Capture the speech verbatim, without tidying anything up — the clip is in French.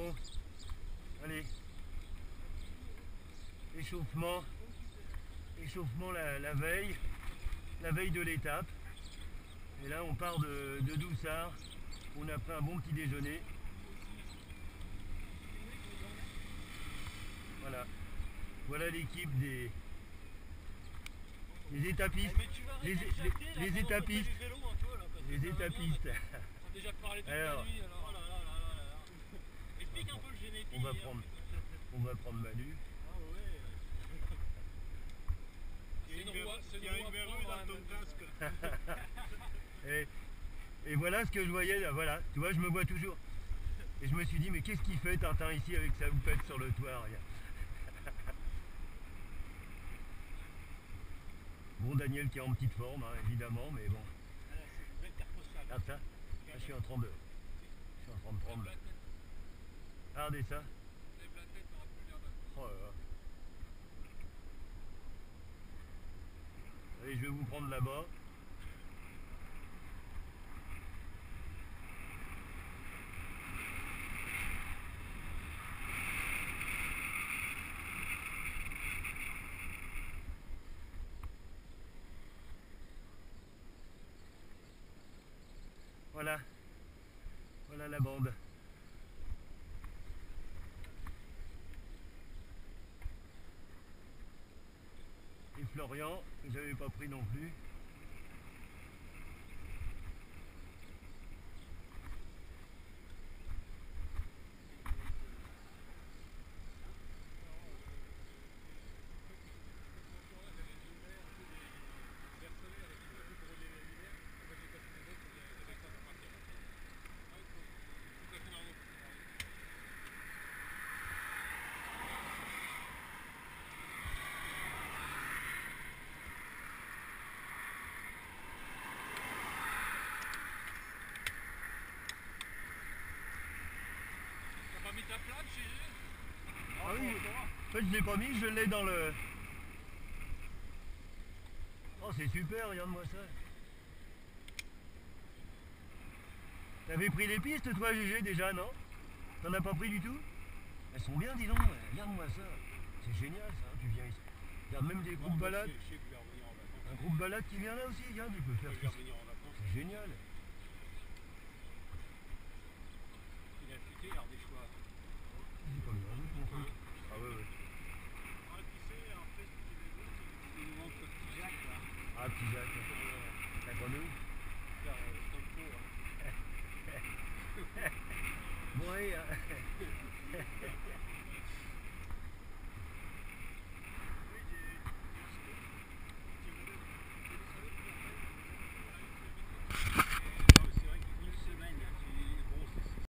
Échauffement. Allez. Échauffement. Échauffement la, la veille. La veille de l'étape. Et là on part de, de Doussard. On a fait un bon petit déjeuner. Voilà. Voilà l'équipe des. Les étapistes. Les, les, les, les étapistes. Les étapistes. Déjà parlé toute alors, la nuit, alors. Oh là là là là là. Explique un peu le génétique. On va prendre, on va prendre Manu. Ah ouais. Il y a une, il y a une verrue dans ton casque. et, et voilà ce que je voyais là. Voilà. Tu vois, je me vois toujours. Et je me suis dit, mais qu'est-ce qu'il fait Tintin ici avec sa houppette sur le toit, regarde. Bon, Daniel qui est en petite forme, hein, évidemment, mais bon. Alors, c'est une belle carte postale. Regarde ça. Ah, je suis en train de... Je suis en train de prendre... Ah, regardez ça. Les plaquettes n'auront plus l'air d'un coup. Oh là là. Allez, je vais vous prendre là-bas. Voilà, voilà la bande. Et Florian, que j'avais pas pris non plus. Ah oui, en fait je l'ai pas mis, je l'ai dans le... Oh c'est super, regarde-moi ça. T'avais pris les pistes toi G G déjà, non? T'en as pas pris du tout? Elles sont bien dis donc, regarde-moi ça. C'est génial ça, tu viens ici. Regarde même des groupes balades. Un groupe balade qui vient là aussi, regarde, il peut faire tout ça. C'est génial. Il a appliqué, il a des choix. Ah ouais, ouais. Ah, petit Jacques. La grenouille. Bon, allez.